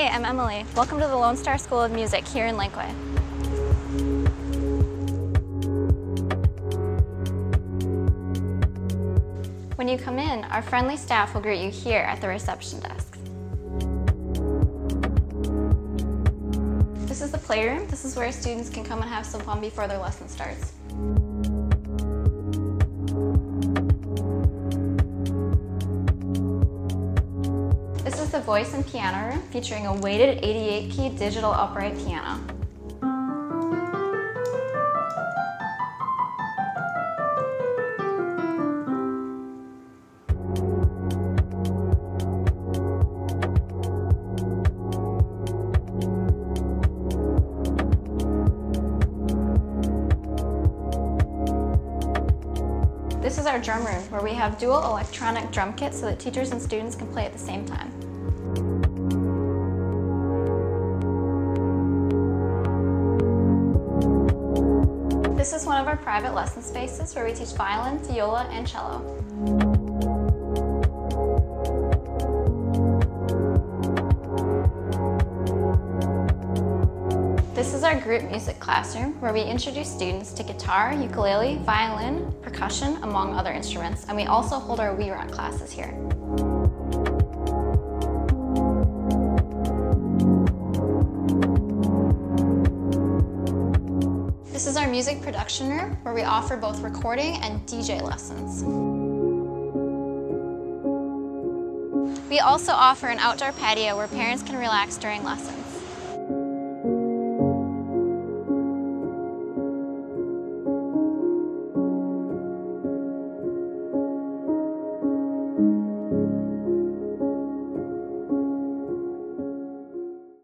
Hey, I'm Emily. Welcome to the Lone Star School of Music here in Lakeway. When you come in, our friendly staff will greet you here at the reception desk. This is the playroom. This is where students can come and have some fun before their lesson starts. This is the voice and piano room, featuring a weighted 88-key digital upright piano. This is our drum room, where we have dual electronic drum kits so that teachers and students can play at the same time. This is one of our private lesson spaces where we teach violin, viola, and cello. This is our group music classroom where we introduce students to guitar, ukulele, violin, percussion, among other instruments, and we also hold our Wii Rock classes here. This is our music production room where we offer both recording and DJ lessons. We also offer an outdoor patio where parents can relax during lessons.